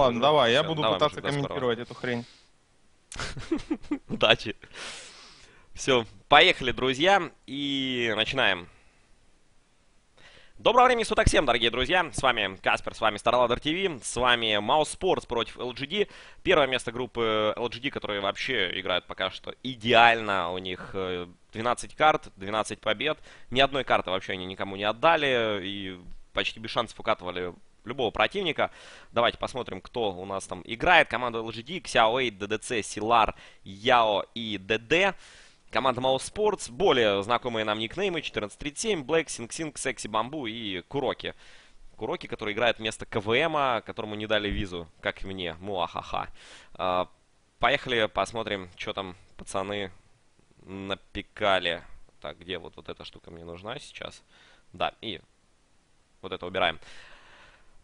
Ладно, давай, я буду пытаться комментировать эту хрень. Удачи. Все, поехали, друзья, и начинаем. Доброго времени суток всем, дорогие друзья. С вами Каспер, с вами StarLadder TV, с вами Mouse Sports против LGD. Первое место группы LGD, которые вообще играют пока что идеально. У них 12 карт, 12 побед. Ни одной карты вообще они никому не отдали. И почти без шансов укатывали любого противника. Давайте посмотрим, кто у нас там играет. Команда LGD, XIAOA, DDC, Sylar, YAO и DD. Команда Mouse Sports, более знакомые нам никнеймы, 1437, Black, Sing, Sexy Bamboe и KuroKy. KuroKy, который играет вместо КВМа, которому не дали визу, как мне, муахаха. Поехали, посмотрим, что там пацаны напекали. Так, где вот эта штука мне нужна сейчас? Да, и вот это убираем.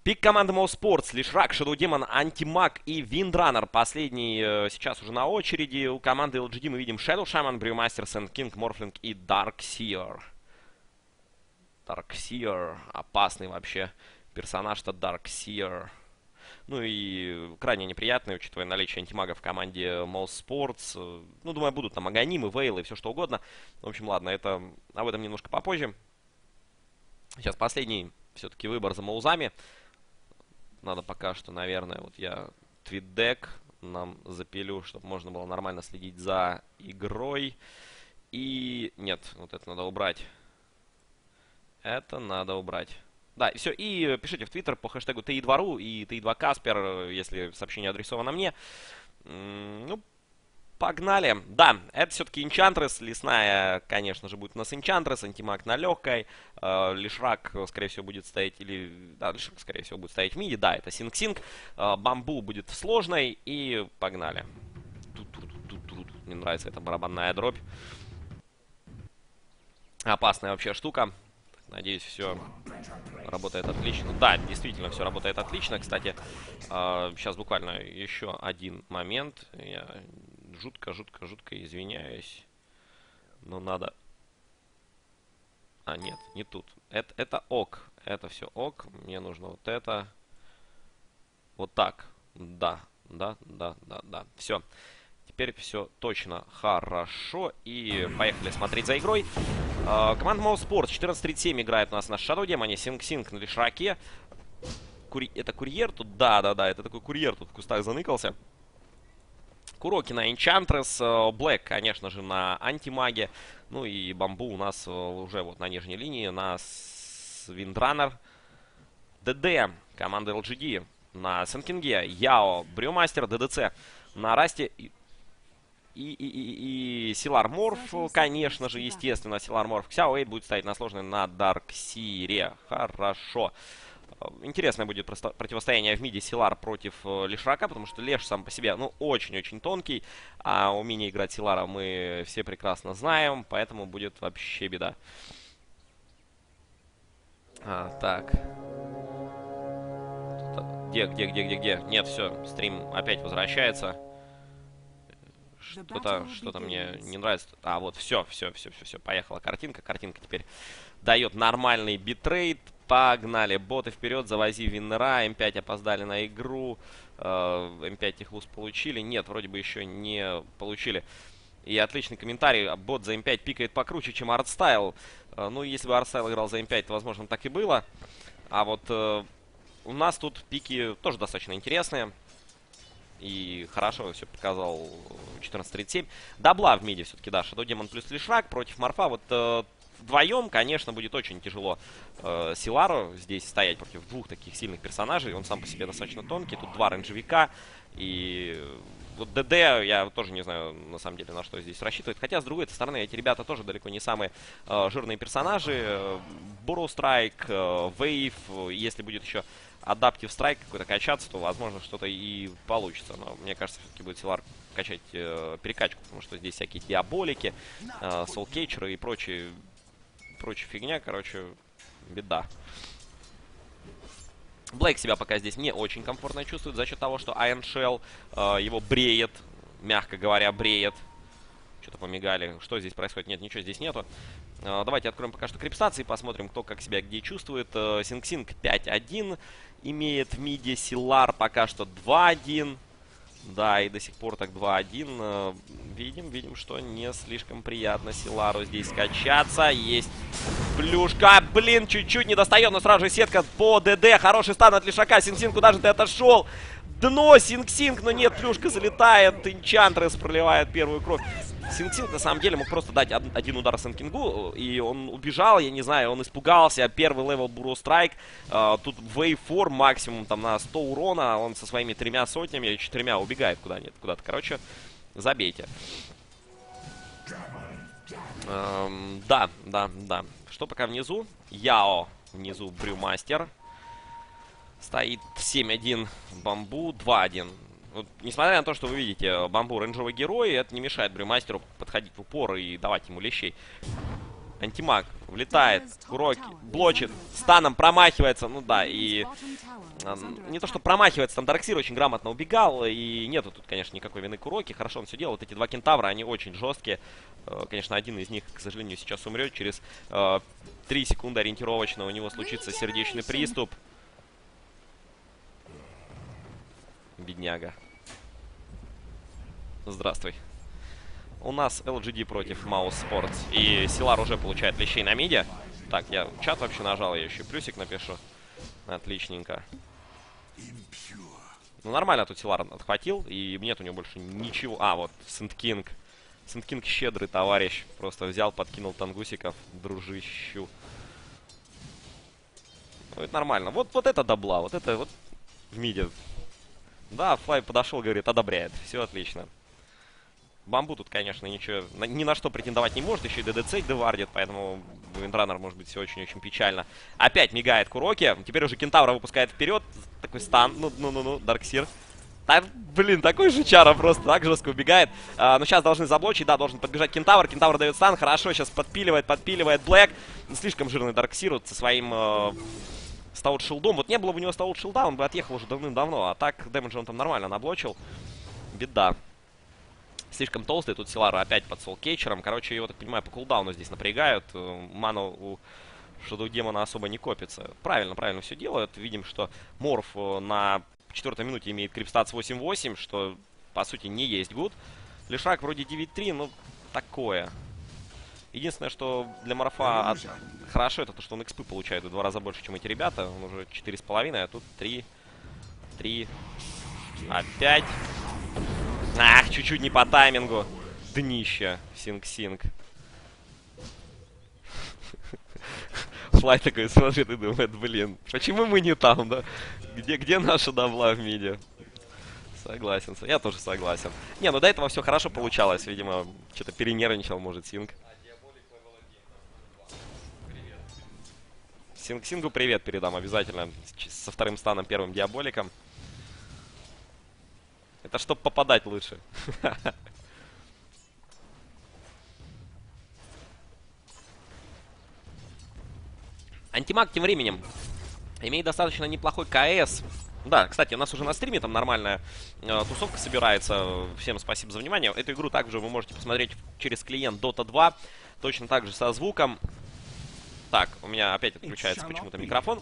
Пик команды Mouse Sports, Лешрак, Шедл Демон, Антимаг и Виндраннер. Последний сейчас уже на очереди. У команды LGD мы видим Шедл Шаман, Брюмастер, Сэнд Кинг, Морфлинг и Дарксир. Дарксир. Опасный вообще персонаж-то Дарксир. Ну и крайне неприятный, учитывая наличие антимага в команде Mouse Sports. Ну, думаю, будут там Агонимы, Вейлы и все что угодно. В общем, ладно, это об этом немножко попозже. Сейчас последний все-таки выбор за Моузами. Надо пока что, наверное, вот я твитдек нам запилю, чтобы можно было нормально следить за игрой. И нет, вот это надо убрать. Это надо убрать. Да, и все. И пишите в твиттер по хэштегу ТИ2РУ и ТИ2Каспер, если сообщение адресовано мне. Ну, погнали. Да, это все-таки Энчантрес. Лесная, конечно же, будет у нас Энчантрес. Антимаг на легкой. Лешрак, скорее всего, будет стоять... Или... Да, Лешрак, скорее всего, будет стоять в миде. Да, это Синг-Синг. Бамбу будет в сложной. И погнали. Мне нравится эта барабанная дробь. Опасная вообще штука. Надеюсь, все работает отлично. Да, действительно, все работает отлично. Кстати, сейчас буквально еще один момент. Я... Жутко извиняюсь. Но надо... А, нет, не тут. Это ок. Это все ок. Мне нужно вот это. Вот так. Да. Все. Теперь все точно хорошо. И поехали смотреть за игрой. Команда Mouse Sports 1437 играет у нас на Shadow Demon. Синг-Синг на Лешраке. Это Курьер тут? Да. Это такой Курьер тут в кустах заныкался. KuroKy на Энчантрес, Black, конечно же, на Антимаге. Ну и Бамбу у нас уже вот на нижней линии, на Виндраннер. DD, команда LGD на Сэнд Кинге, YAO, Брюмастер, DDC на Расте и Sylar Morph, конечно же, естественно, Sylar Morph. XIAOA будет стоять на сложной на Дарксире. Хорошо. Интересное будет противостояние в миде Sylar против Лешрака, потому что Леш сам по себе, ну, очень-очень тонкий. А умение играть Силара мы все прекрасно знаем, поэтому будет вообще беда. Так. Где? Нет, все, стрим опять возвращается. Что-то мне не нравится. А, вот, все, поехала картинка. Картинка теперь дает нормальный битрейт. Погнали, боты вперед, завози Виннера, М5 опоздали на игру, М5 их луз получили, нет, вроде бы еще не получили. И отличный комментарий, бот за М5 пикает покруче, чем Артстайл. Ну, если бы Артстайл играл за М5, то, возможно, так и было. А вот у нас тут пики тоже достаточно интересные. И хорошо все показал 1437. Добла в миде все-таки, да, Shadow Demon плюс Лешрак против Морфа, вот... Вдвоем, конечно, будет очень тяжело Силару здесь стоять против двух таких сильных персонажей. Он сам по себе достаточно тонкий. Тут два рейнджевика. И вот DD, я тоже не знаю, на самом деле, на что здесь рассчитывает. Хотя, с другой стороны, эти ребята тоже далеко не самые жирные персонажи. Borrow Strike, Wave. Если будет еще Adaptive Strike какой-то качаться, то, возможно, что-то и получится. Но, мне кажется, все-таки будет Sylar качать перекачку. Потому что здесь всякие диаболики, Солкейчеры и прочая фигня, короче, беда. Блэк себя пока здесь не очень комфортно чувствует за счет того, что Iron Shell его бреет, мягко говоря, бреет. Что-то помигали. Что здесь происходит? Нет, ничего здесь нету. Давайте откроем пока что крипсации, посмотрим, кто как себя где чувствует. Синг-Синг 5-1 имеет в миде, Sylar пока что 2-1. Да, и до сих пор так 2-1. Видим, что не слишком приятно Силару здесь скачаться. Есть плюшка. Блин, чуть-чуть не достает, но сразу же сетка по ДД. Хороший стан от Лешрака. Синг-Синг, куда же ты отошел? Дно, Синг-Синг, но нет, плюшка залетает. Энчантрес проливает первую кровь. Синг-Синг на самом деле мог просто дать один удар Сэнд Кингу, и он убежал, я не знаю, он испугался. Первый левел Буро Страйк, тут Wave4 максимум там на 100 урона, он со своими 300 или 4 убегает куда-то, короче, забейте. Да. Что пока внизу? YAO, внизу Брюмастер. Стоит 7-1 Бамбу, 2-1. Вот, несмотря на то, что вы видите, Бамбу рейнджевый герой, это не мешает Брюмастеру подходить в упор и давать ему лещей. Антимаг влетает, KuroKy блочит, станом промахивается, ну да, и... не то, что промахивается, там Дарксир очень грамотно убегал, и нету тут, конечно, никакой вины KuroKy, хорошо он все делал. Вот эти два кентавра, они очень жесткие, конечно, один из них, к сожалению, сейчас умрет, через 3 секунды ориентировочно у него случится сердечный приступ. Бедняга. Здравствуй. У нас LGD против Mouse Sports. И Sylar уже получает лещей на миде. Так, я чат вообще нажал, я еще плюсик напишу. Отличненько. Ну, нормально тут Sylar отхватил. И нет у него больше ничего. А, вот, Сэнд Кинг. Сэнд Кинг щедрый товарищ. Просто взял, подкинул тангусиков. Дружищу. Ну, это нормально. Вот это добла. Вот это вот в миде. Да, Флай подошел, говорит, одобряет. Все отлично. Бамбу тут, конечно, ничего, ни на что претендовать не может. Еще и ДДЦ девардит, поэтому Виндраннер может быть все очень-очень печально. Опять мигает KuroKy. Теперь уже кентавра выпускает вперед. Такой стан. Ну, Дарксир. Да, блин, такой же чара просто так жестко убегает. Но сейчас должны заблочить, да, должен подбежать кентавр. Кентавр дает стан, хорошо, сейчас подпиливает Black. Слишком жирный Дарксир вот со своим... стаут шилдом. Вот не было бы у него стаут шилда, он бы отъехал уже давным-давно. А так, дэмэджа он там нормально наблочил. Беда. Слишком толстый. Тут Sylar опять под Солкейчером. Короче, его, так понимаю, по кулдауну здесь напрягают. Мана у Шедл Демона особо не копится. Правильно все делают. Видим, что Морф на 4-й минуте имеет крипстатс 8-8, что, по сути, не есть гуд. Лешрак вроде 9-3, но такое. Единственное, что для Морфа хорошо, это то, что он экспы получает в 2 раза больше, чем эти ребята. Он уже 4,5, а тут 3. Опять. Ах, чуть-чуть не по таймингу. Днище. Синг-Синг. Флай такой смотрит и думает, блин, почему мы не там, да? Где наша добла в миде? Согласен. Я тоже согласен. Не, ну до этого все хорошо получалось. Видимо, что-то перенервничал, может, Синг. Синг-Сингу привет передам обязательно, со вторым станом, первым диаболиком. Это чтоб попадать лучше. Антимаг тем временем имеет достаточно неплохой КС. Да, кстати, у нас уже на стриме там нормальная тусовка собирается. Всем спасибо за внимание. Эту игру также вы можете посмотреть через клиент Dota 2, точно так же со звуком. Так, у меня опять отключается почему-то микрофон.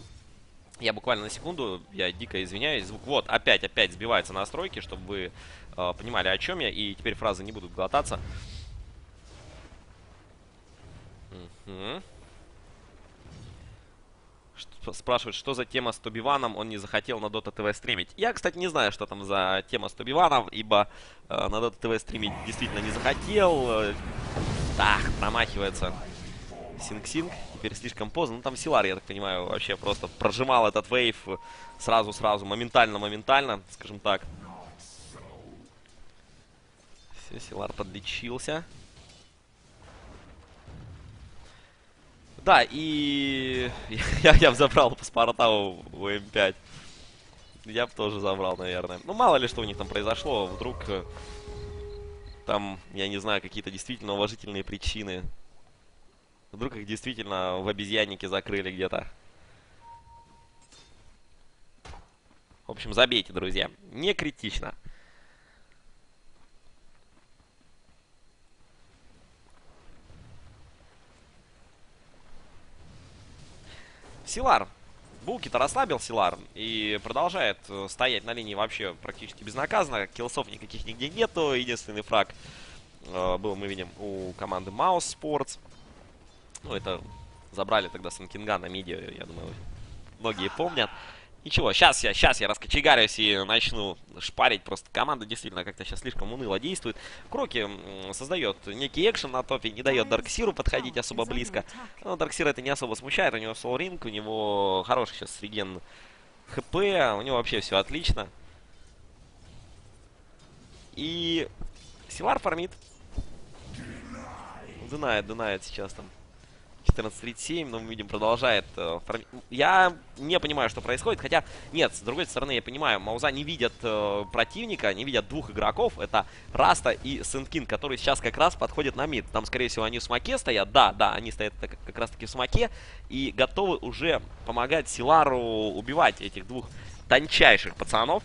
Я буквально на секунду, я дико извиняюсь. Звук вот, опять сбиваются настройки, чтобы вы понимали, о чем я. И теперь фразы не будут глотаться. Угу. Спрашивают, что за тема с Тобиваном, он не захотел на Dota TV стримить. Я, кстати, не знаю, что там за тема с Тобиваном, ибо на Dota TV стримить действительно не захотел. Так, промахивается. Синг-Синг. Теперь слишком поздно. Ну, там Sylar, я так понимаю, вообще просто прожимал этот вейв сразу-сразу, моментально, скажем так. Все, Sylar подлечился. Да, и... я забрал по Спартау у М5. Я бы тоже забрал, наверное. Ну, мало ли, что у них там произошло. Вдруг там, я не знаю, какие-то действительно уважительные причины. Вдруг их действительно в обезьяннике закрыли где-то. В общем, забейте, друзья. Не критично. Sylar. Булкит расслабил Sylar и продолжает стоять на линии вообще практически безнаказанно. Киллсов никаких нигде нету. Единственный фраг был, мы видим, у команды Mouse Sports. Ну, это забрали тогда Сэнд Кинга на миде, я думаю, многие помнят. Ничего, сейчас я раскочегарюсь и начну шпарить. Просто команда действительно как-то сейчас слишком уныло действует. KuroKy создает некий экшен на топе, не дает Дарксиру подходить особо близко. Но Дарксир это не особо смущает. У него соло ринг, у него хороший сейчас реген ХП, у него вообще все отлично. И Sylar фармит. Дынает сейчас там. 1437, но мы видим, продолжает фармить. Я не понимаю, что происходит, хотя, нет, с другой стороны, я понимаю, Мауза не видят противника, не видят двух игроков, это Раста и Сэнд Кинг, которые сейчас как раз подходят на мид. Там, скорее всего, они в смоке стоят, да, они стоят как раз-таки в смоке и готовы уже помогать Силару убивать этих двух тончайших пацанов.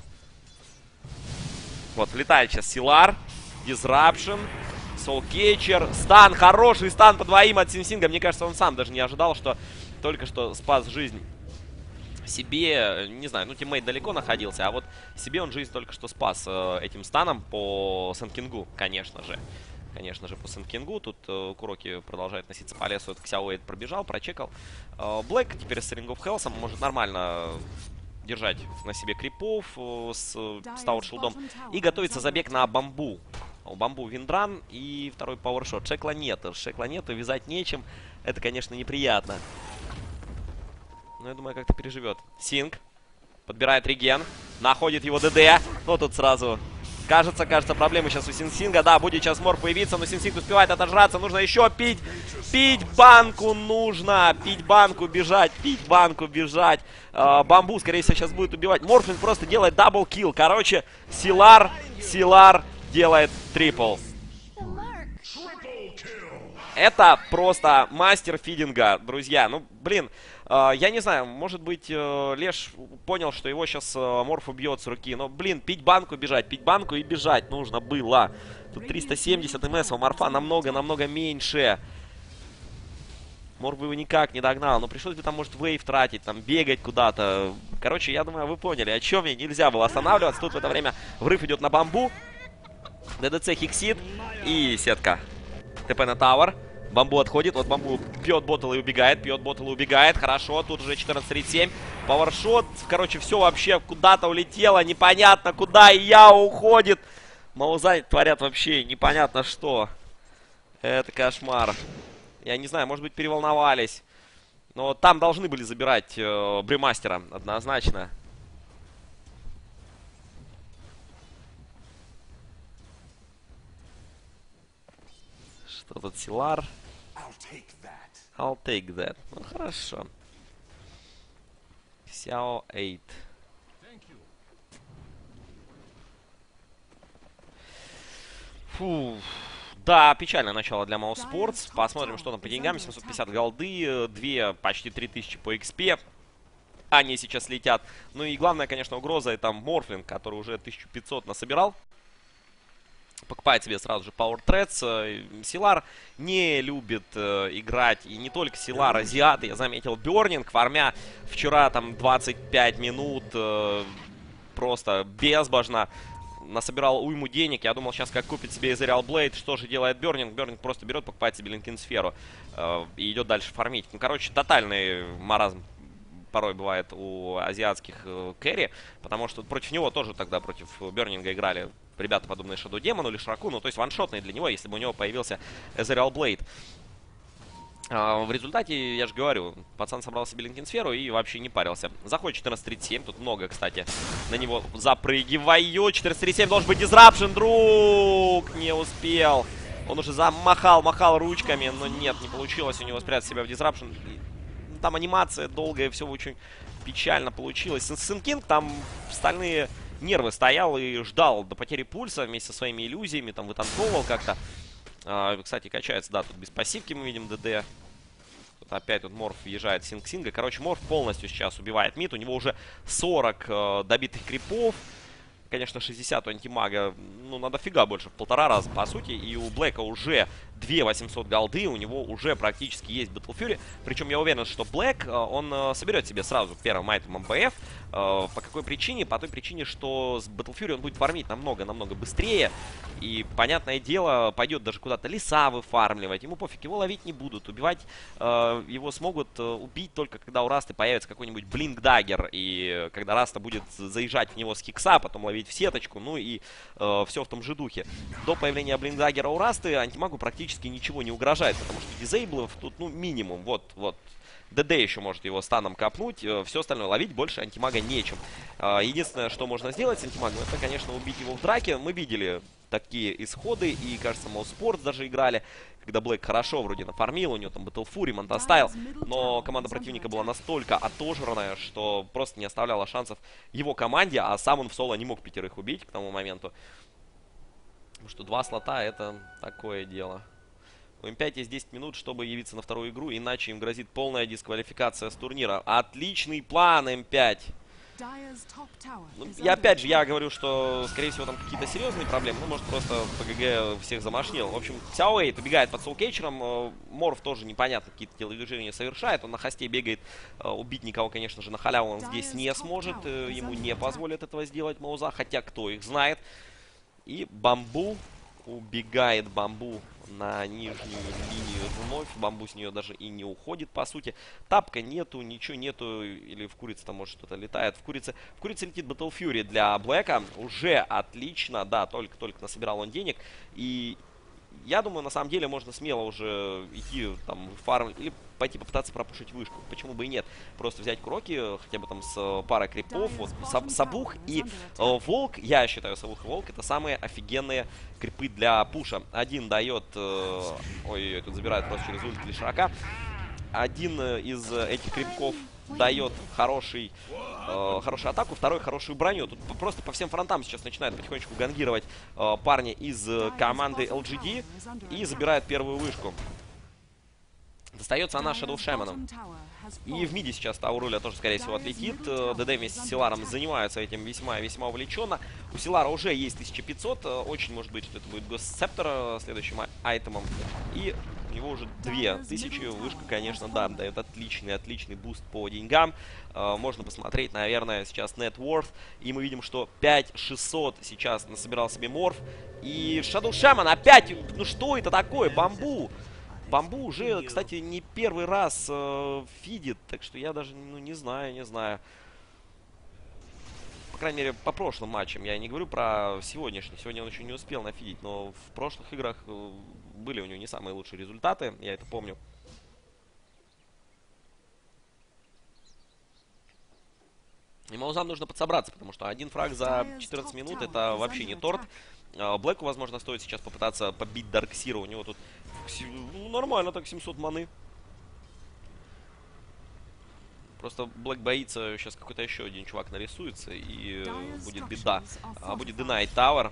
Вот, влетает сейчас Sylar, Disruption. Солкейчер, стан, хороший стан по двоим от Синсинга. Мне кажется, он сам даже не ожидал, что только что спас жизнь себе. Не знаю, ну тиммейт далеко находился, а вот себе он жизнь только что спас этим станом по Сэнд Кингу, конечно же. Конечно же, по Сэнд Кингу. Тут KuroKy продолжает носиться по лесу. XIAOA пробежал, прочекал. Black теперь с Ring of Hell'ом может нормально держать на себе крипов с Тауршилдом. И готовится забег на бамбу. У бамбу Виндран и второй пауэршот. Шекла нет. Шекла нет, вязать нечем. Это, конечно, неприятно. Но я думаю, как-то переживет. Sing подбирает реген. Находит его ДД. Но тут сразу... Кажется, проблемы сейчас у Синсинга. Да, будет сейчас мор появиться, но Синсинг успевает отожраться. Нужно еще пить. Пить банку нужно. Пить банку, бежать. Пить банку, бежать. Бамбу, скорее всего, сейчас будет убивать. Морфлинг просто делает дабл-килл. Короче, Sylar делает трипл. Это просто мастер фидинга, друзья. Ну, блин, я не знаю, может быть, Леш понял, что его сейчас Морф убьет с руки. Но, блин, пить банку и бежать нужно было. Тут 370 МС, у Морфа намного-намного меньше. Морф бы его никак не догнал, но пришлось бы там, может, вейв тратить, там, бегать куда-то. Короче, я думаю, вы поняли, о чем мне нельзя было останавливаться. Тут в это время врыв идет на бамбу. ДДЦ хиксит и сетка. ТП на тауэр. Бамбу отходит. Вот бамбу пьет боттл и убегает. Хорошо. Тут уже 14-37. Пауэршот. Короче, все вообще куда-то улетело. Непонятно куда. И YAO уходит. Маузай творят вообще непонятно что. Это кошмар. Я не знаю, может быть, переволновались. Но там должны были забирать Брюмастера. Однозначно. Этот Sylar. I'll take that. Ну, хорошо. XIAOA 8. Фу. Да, печальное начало для Mouse Sports. Посмотрим, что там по деньгам. 750 голды, 2, почти 3000 по XP. Они сейчас летят. Ну и главная, конечно, угроза — это Морфлинг, который уже 1500 насобирал. Покупает себе сразу же Power Threads. Sylar не любит играть. И не только Sylar, азиаты. Я заметил Бёрнинг. Фармя вчера там 25 минут. Просто безбожно. Насобирал уйму денег. Я думал, сейчас как купит себе Ethereal Blade. Что же делает Бёрнинг? Бёрнинг просто берет, покупает себе Линкин-сферу. И идет дальше фармить. Ну, короче, тотальный маразм порой бывает у азиатских керри. Потому что против него тоже тогда, против Бёрнинга играли ребята, подобные Шедлу Демону, Лешраку. Ну, то есть ваншотные для него, если бы у него появился Ethereal Blade. В результате, я же говорю, пацан собрал себе Линкин-сферу и вообще не парился. Заходит 14.37. Тут много, кстати, на него запрыгиваю. 14.37 должен быть Disruption, друг! Не успел. Он уже замахал ручками, но нет, не получилось у него спрятать себя в Disruption. Там анимация долгая, все очень печально получилось. Сэнд Кинг там стальные нервы стоял и ждал до потери пульса вместе со своими иллюзиями, там вытанцовывал как-то. Кстати, качается, да, тут без пассивки мы видим ДД. Тут опять тут Морф въезжает Синг Синга. Короче, Морф полностью сейчас убивает мид. У него уже 40 добитых крипов. Конечно, 60 у Антимага, ну, на дофига больше, в полтора раза, по сути. И у Блэка уже 2800 голды, у него уже практически есть Battle Fury. Причем я уверен, что Black, он соберет себе сразу первым айтемом БФ. По какой причине? По той причине, что с Battle Fury он будет фармить намного-намного быстрее. И, понятное дело, пойдет даже куда-то леса выфармливать. Ему пофиг, его ловить не будут. Убивать его смогут убить только когда у Расты появится какой-нибудь блинк-даггер. И когда Раста будет заезжать в него с хикса, потом ловить в сеточку. Ну и все в том же духе. До появления блинк-даггера у Расты антимагу практически ничего не угрожает. Потому что дизейблов тут, ну, минимум. Вот. ДД еще может его станом копнуть, все остальное ловить больше антимага нечем. Единственное, что можно сделать с антимагом, это, конечно, убить его в драке. Мы видели такие исходы, и, кажется, Mouse Sports даже играли, когда Блэк хорошо вроде нафармил, у него там Battle Fury, Монтастайл, но команда противника была настолько отожранная, что просто не оставляла шансов его команде, а сам он в соло не мог пятерых убить к тому моменту. Потому что два слота — это такое дело. У М5 есть 10 минут, чтобы явиться на вторую игру, иначе им грозит полная дисквалификация с турнира. Отличный план, М5. Ну, я говорю, что, скорее всего, там какие-то серьезные проблемы. Ну, может, просто ПГГ всех замашнил. В общем, XIAOA побегает под Солкейчером. Морф тоже непонятно какие-то телодвижения совершает. Он на хосте бегает. Убить никого, конечно же, на халяву он здесь не сможет. Ему не позволят этого сделать Мауза, хотя кто их знает. И Бамбу убегает, Бамбу на нижнюю линию вновь. Бамбу с нее даже и не уходит, по сути. Тапка нету, ничего нету. Или в курице там, может, что-то летает. В курице летит Battle Fury для Блэка. Уже отлично, да, только насобирал он денег. И я думаю, на самом деле, можно смело уже идти там фарм или пойти попытаться пропушить вышку. Почему бы и нет? Просто взять KuroKy, хотя бы там с парой крипов. Вот, Сабух и Волк. Я считаю, Сабух и Волк — это самые офигенные крипы для пуша. Один дает... Ой, тут забирают просто через ульт Лешрака. Один из этих крипков дает хорошую атаку, второй хорошую броню. Тут просто по всем фронтам сейчас начинает потихонечку гангировать парни из команды LGD и забирает первую вышку. Достается она Shadow Shaman. И в миде сейчас Тауруля тоже, скорее всего, отлетит. ДД вместе с Силаром занимаются этим весьма-весьма увлеченно. У Силара уже есть 1500. Очень может быть, что это будет Ghost Scepter следующим айтемом. И у него уже 2000. Вышка, конечно, да, дает отличный буст по деньгам. Можно посмотреть, наверное, сейчас Net Worth. И мы видим, что 5600 сейчас насобирал себе Морф. И Shadow Shaman опять. Ну что это такое? Бамбу! Бамбу уже, кстати, не первый раз фидит, так что я даже не знаю. По крайней мере, по прошлым матчам. Я не говорю про сегодняшний. Сегодня он еще не успел нафидить, но в прошлых играх были у него не самые лучшие результаты, я это помню. И Маузам нужно подсобраться, потому что один фраг за 14 минут — это вообще не торт. Блэку, возможно, стоит сейчас попытаться побить Дарксира. У него тут, ну, нормально так, 700 маны. Просто Блэк боится, сейчас какой-то еще один чувак нарисуется, и будет беда. Будет динайт Тауэр.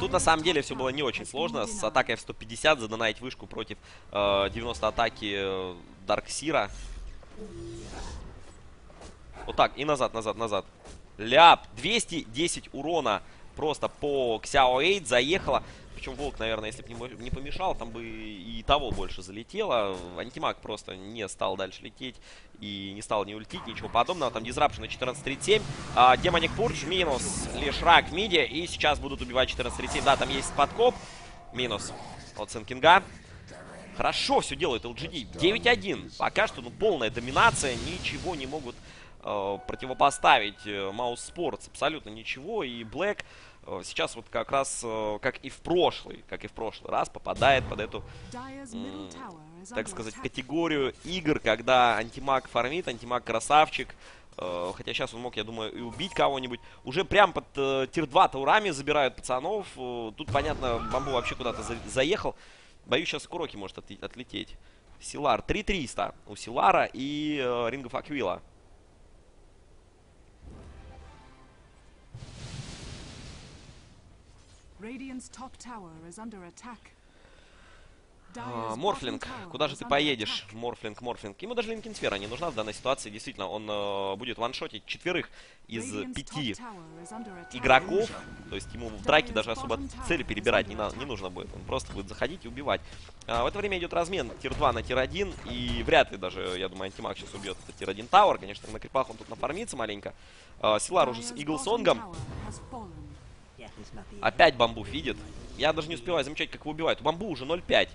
Тут на самом деле все было не очень сложно. С атакой в 150 задонать вышку против 90 атаки Дарксира. Вот так, и назад. Ляп, 210 урона просто по XIAOA заехала. Причем Волк, наверное, если бы не помешал, там бы и того больше залетело. Антимаг просто не стал дальше лететь и не стал не ультить, ничего подобного. Там Disruption на 1437, Демоник Пурдж, минус Лешрак в миде. И сейчас будут убивать 1437, да, там есть подкоп, минус от Сэнд Кинга. Хорошо все делает LGD, 9-1, пока что, ну, полная доминация, ничего не могут противопоставить Mouse Sports, абсолютно ничего. И Black сейчас вот как раз, как и в прошлый раз, попадает под эту, так сказать, категорию игр, когда антимаг фармит, антимаг красавчик. Хотя сейчас он мог, я думаю, и убить кого-нибудь. Уже прям под тир-2 таурами забирают пацанов. Тут, понятно, Бамбу вообще куда-то заехал. Боюсь, сейчас KuroKy может отлететь. Sylar, 3300 у Силара и Рингов Аквила. Морфлинг, куда же ты поедешь? Морфлинг, Морфлинг. Ему даже линкинсфера не нужна в данной ситуации. Действительно, он будет ваншотить 4 из 5 игроков. То есть ему в драке даже особо цели перебирать не нужно будет. Он просто будет заходить и убивать. В это время идет размен тир 2 на тир 1. И вряд ли даже, я думаю, Антимаг сейчас убьет этот тир 1 тауэр. Конечно, на крипах он тут нафармится маленько. Sylar уже с Иглсонгом. Опять бамбу видит. Я даже не успеваю замечать, как его убивают. У бамбу уже 0-5.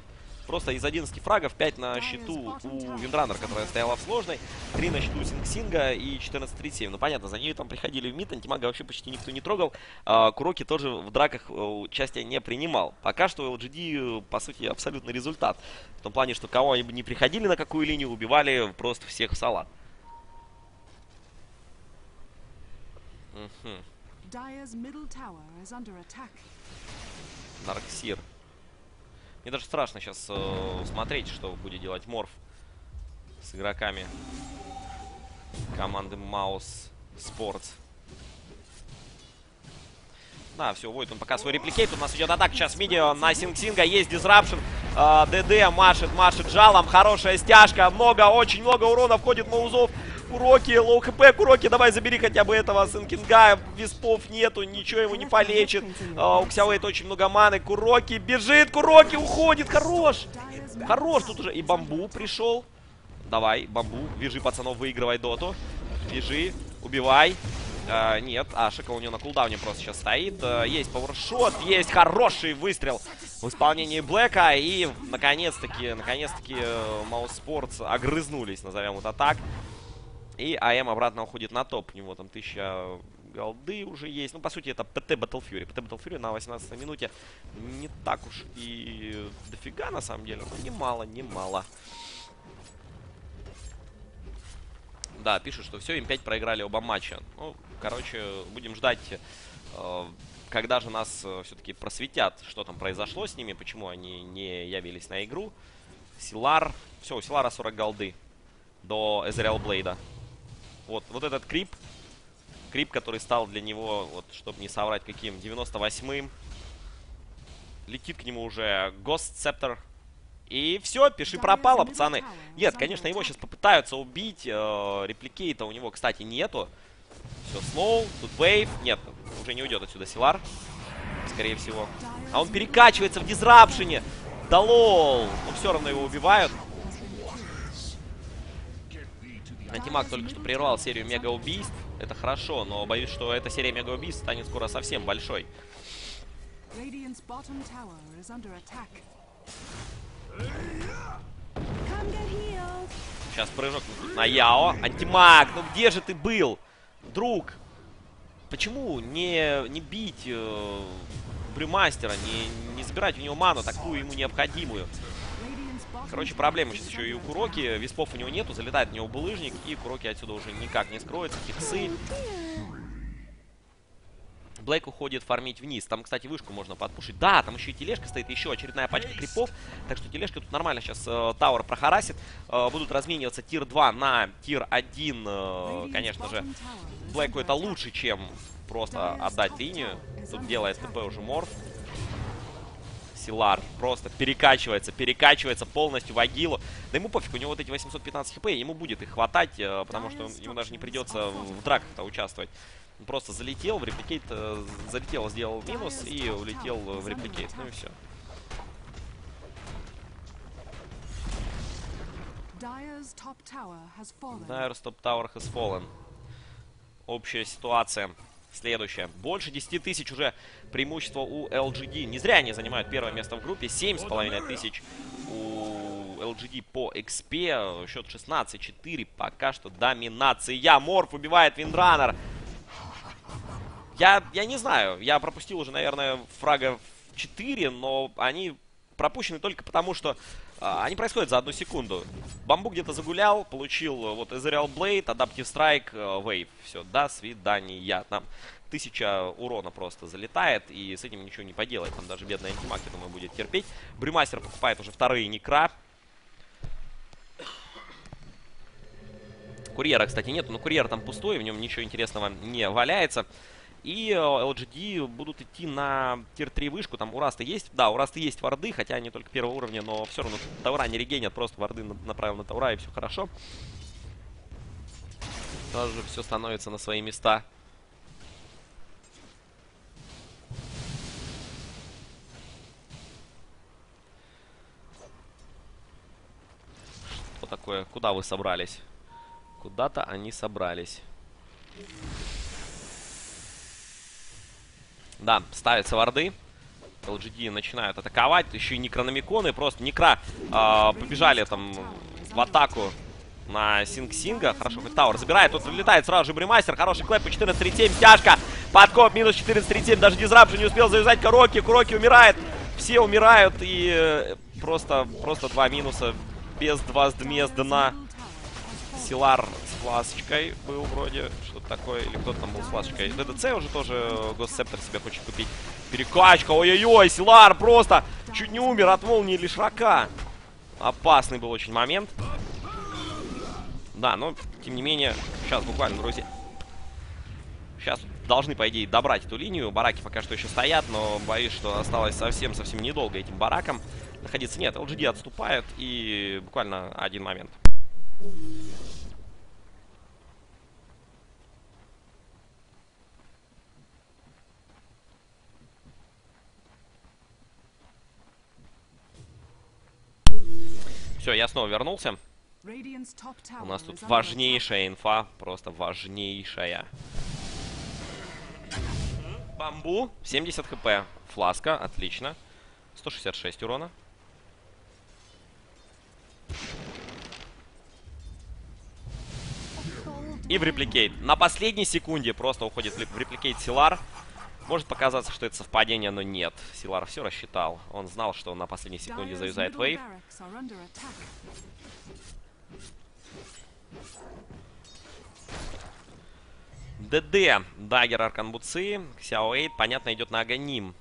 Просто из 11 фрагов 5 на счету у Виндраннер, которая стояла в сложной, 3 на счету у Синг-Синга и 1437. Ну понятно, за ней там приходили в мид, Антимага вообще почти никто не трогал. KuroKy тоже в драках участия не принимал. Пока что LGD, по сути, абсолютный результат. В том плане, что кого они бы не приходили на какую линию, убивали просто всех в салат. Дарксир. Мне даже страшно сейчас смотреть, что будет делать Морф с игроками команды Mouse Sports. Да, все, Войт, он пока свой репликейт. У нас идет атака сейчас мидио на Синг-Синга. Есть Disruption. ДД машет жалом. Хорошая стяжка. Много, очень много урона входит Маузов. KuroKy, лоу хп, KuroKy, давай забери хотя бы этого Сэнд Кинга, виспов нету, ничего его не полечит. У XIAOA очень много маны, KuroKy бежит, KuroKy уходит, хорош! Хорош, тут уже и бамбу пришел. Давай, бамбу, вяжи, пацанов, выигрывай доту. Вяжи, убивай. Нет, Ашика у него на кулдауне просто сейчас стоит. Есть пауэршот, есть хороший выстрел в исполнении Блэка. И наконец-таки Mouse Sports огрызнулись, назовем это так. И АМ обратно уходит на топ. У него там 1000 голды уже есть. Ну, по сути, это ПТ Battle Fury. ПТ Battle Fury на 18-й минуте не так уж и дофига, на самом деле. Ну, немало. Да, пишут, что все, М5 проиграли оба матча. Ну, короче, будем ждать, когда же нас все-таки просветят, что там произошло с ними, почему они не явились на игру. Sylar. Все, у Силара 40 голды до Ethereal Blade. Вот этот крип, который стал для него, вот, чтобы не соврать, каким, 98-м. Летит к нему уже Ghost Scepter. И все, пиши пропало, пацаны. Нет, конечно, его сейчас попытаются убить. Репликейта у него, кстати, нету. Все, слоу, тут вейв. Нет, уже не уйдет отсюда Sylar, скорее всего. А он перекачивается в дизрапшене. Да лол. Но все равно его убивают. Антимаг только что прервал серию мегаубийств. Это хорошо, но боюсь, что эта серия мегаубийств станет скоро совсем большой. Сейчас прыжок на YAO. Антимаг, ну где же ты был, друг? Почему не бить Брюмастера, не забирать у него ману, такую ему необходимую? Короче, проблема сейчас еще и у KuroKy. Виспов у него нету, залетает у него булыжник, и KuroKy отсюда уже никак не скроется. Хиксы. Блэк уходит фармить вниз. Там, кстати, вышку можно подпушить. Да, там еще и тележка стоит, еще очередная пачка крипов. Так что тележка тут нормально сейчас тауэр прохарасит. Будут размениваться тир 2 на тир 1. Конечно же, Блэку это лучше, чем просто отдать линию. Тут делает ТП уже Морф. Sylar просто перекачивается полностью в агилу. Да ему пофиг, у него вот эти 815 хп, ему будет их хватать, потому что ему даже не придется в драках-то участвовать. Он просто залетел в репликейт, залетел, сделал минус и улетел в репликейт. Ну и все. Dyer's top tower has fallen. Общая ситуация следующее. Больше 10 тысяч уже преимущество у LGD. Не зря они занимают первое место в группе. 7500 у LGD по XP. Счет 16-4. Пока что доминация. Морф убивает Виндраннер. Я не знаю. Я пропустил уже, наверное, фрага 4, но они пропущены только потому, что они происходят за одну секунду. Бамбу где-то загулял, получил вот Ethereal Blade, Adaptive Strike, Wave. Все, до свидания. Там 1000 урона просто залетает, и с этим ничего не поделать. Там даже бедный Антимаг, я думаю, будет терпеть. Брюмастер покупает уже вторые некра. Курьера, кстати, нету, но курьер там пустой, в нем ничего интересного не валяется. И LGD будут идти на тир-3 вышку. Там у Раста есть, да, у Раста есть варды, хотя они только первого уровня, но все равно Таура не регенят, просто варды направил на Таура, и все хорошо. Тоже все становится на свои места. Что такое? Куда вы собрались? Куда-то они собрались. Да, ставятся варды. LGD начинают атаковать. Еще и некрономиконы. Просто некра побежали там в атаку на Синг-Синга. Хорошо, хоть Тауэр забирает. Тут вылетает сразу же Брюмастер. Хороший клэп по 1437. Тяжко. Подкоп минус 1437. Даже Disruption не успел завязать. KuroKy. KuroKy умирает. Все умирают. И просто два минуса. Без два сдмездана. Sylar с фласочкой был вроде, что-то такое, или кто-то там был с фласочкой. DDC уже тоже Ghost Scepter себе хочет купить. Перекачка, ой-ой-ой, Sylar просто чуть не умер от молнии Лешрака. Опасный был очень момент. Да, но тем не менее, сейчас буквально, друзья, сейчас должны, по идее, добрать эту линию. Бараки пока что еще стоят, но боюсь, что осталось совсем-совсем недолго этим баракам находиться. Нет, LGD отступает, и буквально один момент. Все, я снова вернулся. У нас тут важнейшая инфа, просто важнейшая. Бамбу, 70 хп, фласка, отлично, 166 урона. И в репликейт. На последней секунде просто уходит в репликейт Sylar. Может показаться, что это совпадение, но нет. Sylar все рассчитал. Он знал, что он на последней секунде заюзает вейв. ДД. Даггер Арканбуцы. XIAOA, понятно, идет на Aghanim.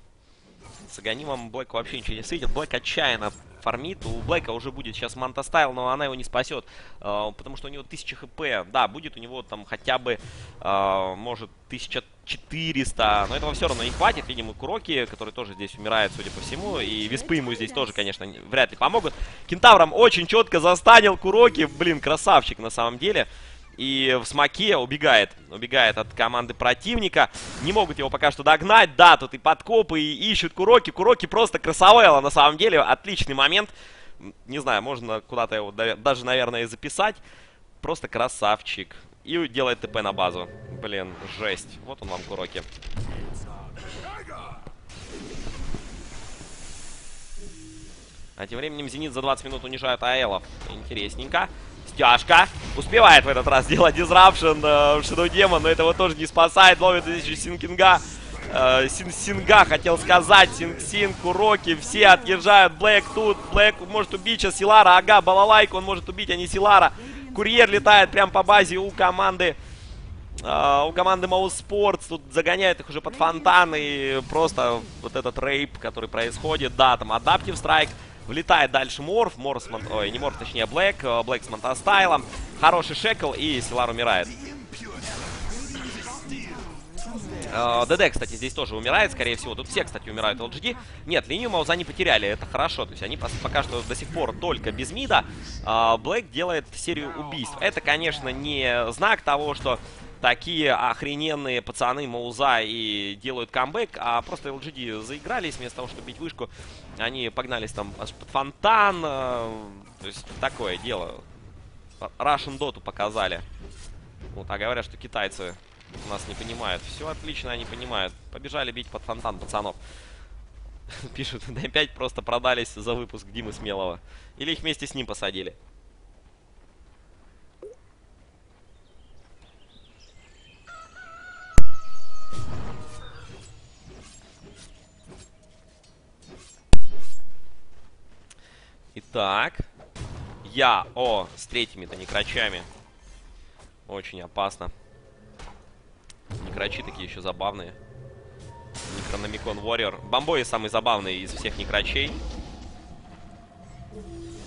С Aghanim'ом Блэк вообще ничего не светит. Блэк отчаянно фармит. У Блэка уже будет сейчас Манта-стайл, но она его не спасет, потому что у него 1000 хп. Да, будет у него там хотя бы, может, 1400, но этого все равно не хватит. Видимо, KuroKy, который тоже здесь умирает, судя по всему, и виспы ему здесь тоже, конечно, вряд ли помогут. Кентавром очень четко застанил KuroKy. Блин, красавчик на самом деле. И в смоке убегает от команды противника. Не могут его пока что догнать. Да, тут и подкопы, и ищут KuroKy. KuroKy просто красавелла, на самом деле. Отличный момент. Не знаю, можно куда-то его даже, наверное, и записать. Просто красавчик. И делает ТП на базу. Блин, жесть. Вот он вам, KuroKy. А тем временем Зенит за 20 минут унижает АЭЛов. Интересненько. Стяжка. Успевает в этот раз сделать Disruption в Шедл Демон, но этого тоже не спасает. Ловит здесь еще Синкинга. Синга, хотел сказать. Синг, KuroKy. Все отъезжают. Блэк тут. Блэк может убить сейчас Sylar. Ага, балалайку он может убить, а не Sylar. Курьер летает прям по базе у команды Mouse Sports. Тут загоняет их уже под фонтан. И просто вот этот рейп, который происходит. Да, там адаптив страйк. Влетает дальше Морф Ой, не Морф, точнее Блэк. Блэк с Монтастайлом. Хороший шекл, и Sylar умирает. ДД, кстати, здесь тоже умирает, скорее всего. Тут все, кстати, умирают. LGD. Нет, линию Мауза не потеряли, это хорошо. То есть они пока что до сих пор только без мида. Блэк делает серию убийств. Это, конечно, не знак того, что такие охрененные пацаны Мауза и делают камбэк, а просто LGD заигрались, вместо того, чтобы бить вышку, они погнались там аж под фонтан, то есть такое дело. Russian Dota показали. Вот, а говорят, что китайцы нас не понимают. Все отлично, они понимают. Побежали бить под фонтан пацанов. Пишут, М5 просто продались за выпуск Димы Смелого. Или их вместе с ним посадили. Итак, YAO с третьими-то некрачами. Очень опасно. Некрачи такие еще забавные. Necronomicon Warrior. Бамбои самый забавный из всех некрачей.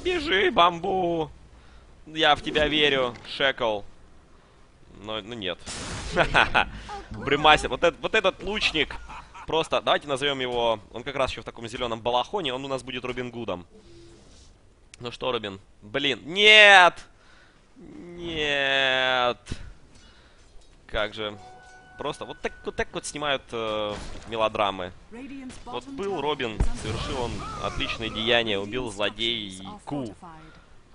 Бежи, Бамбу! Я в тебя верю, шекл. Но нет. Брюмастер. Вот этот лучник. Просто, давайте назовем его, он как раз еще в таком зеленом балахоне, он у нас будет Робин Гудом. Ну что, Робин? Блин, нет! Нет! Как же. Просто вот так снимают мелодрамы. Вот был Робин, совершил он отличное деяние, убил злодейку.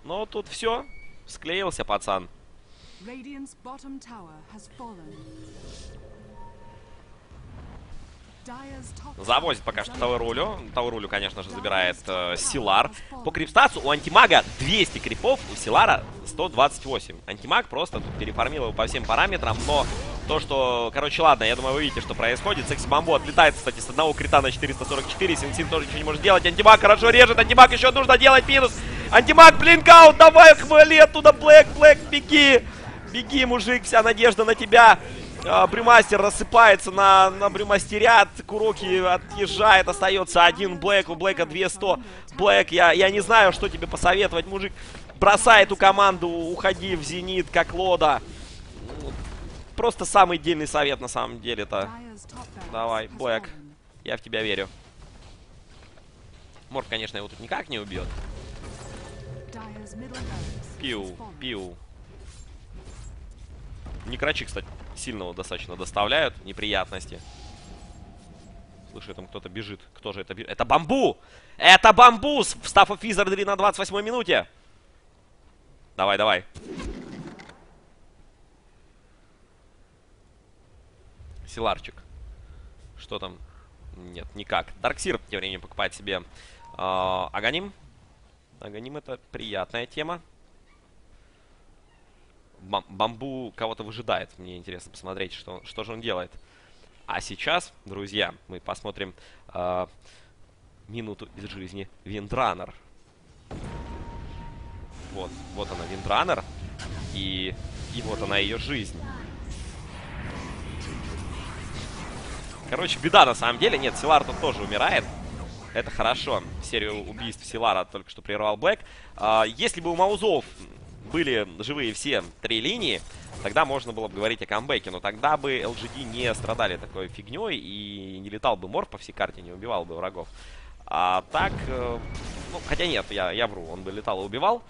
Но тут все, склеился пацан. Завозит пока что Тауэрулю. Тауэрулю, конечно же, забирает Силар. По крипстатсу у Антимага 200 крипов, у Силара 128. Антимаг просто тут переформил его по всем параметрам, но то, что... Короче, ладно, я думаю, вы видите, что происходит. Секси Бамбо отлетает, кстати, с одного крита на 444. Синсин тоже ничего не может делать. Антимаг хорошо режет. Антимаг еще нужно делать минус. Антимаг, блинкаут, давай, хвали оттуда, Блэк, беги. Беги, мужик, вся надежда на тебя. Брюмастер рассыпается на Брюмастерят, KuroKy отъезжает, остается один Блэк, у Блэка 200. Блэк, я не знаю, что тебе посоветовать, мужик. Бросай эту команду, уходи в зенит, как Лода. Просто самый дельный совет на самом деле-то. Давай, Блэк, я в тебя верю. Морф, конечно, его тут никак не убьет. Пиу, пиу. Некрачи, кстати, сильного достаточно доставляют неприятности. Слышу, там кто-то бежит. Кто же это бежит? Это Бамбу! Это Бамбу! Встав of Wizardry на 28-й минуте. Давай, давай. Силарчик. Что там? Нет, никак. Дарксир тем временем покупает себе Аганим. Аганим — это приятная тема. Бамбу кого-то выжидает. Мне интересно посмотреть, что же он делает. А сейчас, друзья, мы посмотрим минуту из жизни Виндраннер. Вот, вот она, Виндраннер. И вот она, ее жизнь. Короче, беда на самом деле. Нет, Силар тут тоже умирает. Это хорошо. Серию убийств Силара только что прервал Блэк. Если бы у Маузов были живые все три линии, тогда можно было бы говорить о камбэке, но тогда бы LGD не страдали такой фигней и не летал бы Морф по всей карте, не убивал бы врагов. А так, ну, хотя нет, я вру, он бы летал и убивал.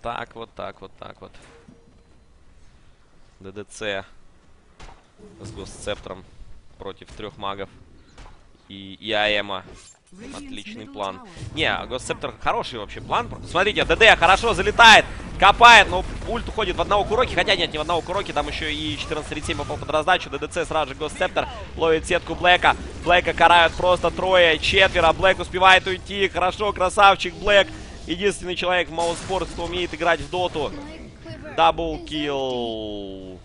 Так вот, так вот, так вот. DDC с Ghost Scepter против трех магов и АЭМа. Отличный план. Не, Ghost Scepter хороший вообще план. Смотрите, ДД хорошо залетает, копает, но ульт уходит в одного KuroKy. Хотя нет, не в одного KuroKy, там еще и 1437 попал под раздачу. ДДЦ сразу же Ghost Scepter ловит сетку Блэка. Блэка карают просто трое, четверо. Блэк успевает уйти. Хорошо, красавчик Блэк. Единственный человек в Mouse Sports, кто умеет играть в доту. Даблкилл.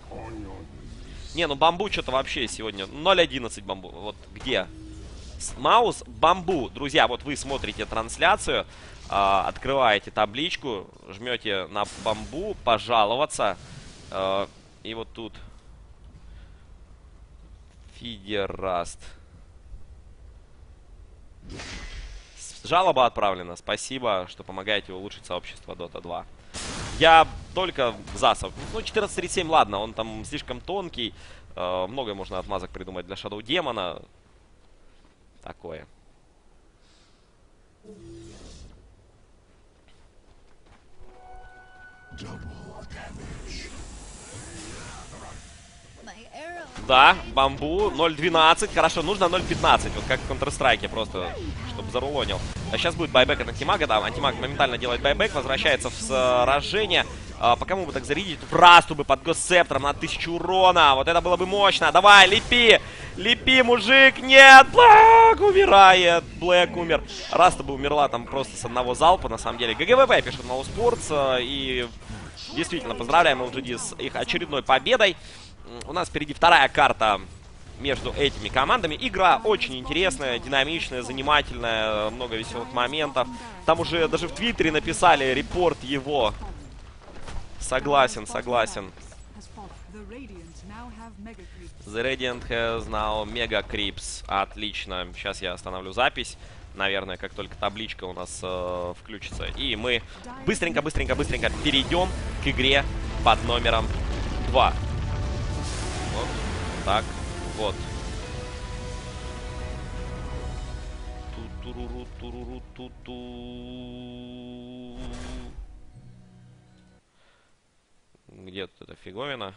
Не, ну Бамбу что-то вообще сегодня. 0-11 Бамбу. Вот где? Маус Бамбу. Друзья, вот вы смотрите трансляцию, открываете табличку, жмете на Бамбу, пожаловаться. И вот тут Фидераст. Жалоба отправлена. Спасибо, что помогаете улучшить сообщество Dota 2. Я только за сообщество. Ну, 1437, ладно, он там слишком тонкий. Многое можно отмазок придумать для Шедл Демона. Такое. Да, Бамбу. 0.12. Хорошо, нужно 0.15. Вот как в Counter-Strike, просто чтобы зарулонил. А сейчас будет байбек от Антимага. Да, Антимаг моментально делает байбек, возвращается в сражение. По кому бы так зарядить? В Расту бы под Ghost Scepter'ом на 1000 урона. Вот это было бы мощно. Давай, лепи! Лепи, мужик! Нет! Блэк умирает! Блэк умер. Раста бы умерла там просто с одного залпа, на самом деле. ГГВП пишет Mouse Sports. И действительно, поздравляем LGD с их очередной победой. У нас впереди вторая карта между этими командами. Игра очень интересная, динамичная, занимательная. Много веселых моментов. Там уже даже в Твиттере написали репорт его. Согласен, согласен. The Radiant has now Mega Creeps. Отлично. Сейчас я остановлю запись. Наверное, как только табличка у нас включится. И мы быстренько перейдем к игре под номером 2. Вот так вот. Где-то эта фиговина.